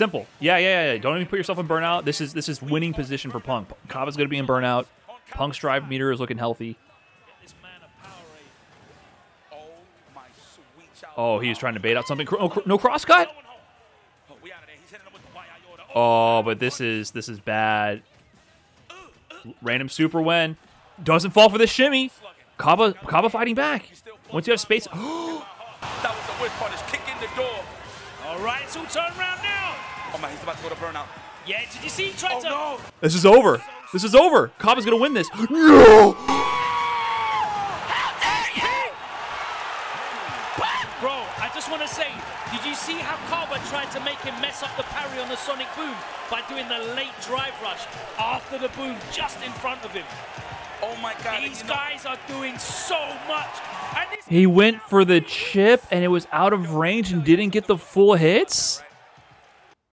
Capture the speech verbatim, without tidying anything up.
Simple. Yeah, yeah, yeah. Don't even put yourself in burnout. This is this is winning position for Punk. Kava's going to be in burnout. Punk's drive meter is looking healthy. Oh, he was trying to bait out something. Oh, no crosscut? Oh, but this is this is bad. Random super win. Doesn't fall for this shimmy. Kava, Kava fighting back. Once you have space. That was the worst part, is kicking the door. All right, so turn around now. Oh, man, he's about to go to burnout. Yeah, did you see? He tried oh, to... no. This is over. This is over. Kava's going to win this. No! Bro, I just want to say, did you see how Kava tried to make him mess up the parry on the Sonic Boom by doing the late drive rush after the boom just in front of him? Oh my God. These guys are doing so much. And he went for the chip and it was out of range and didn't get the full hits?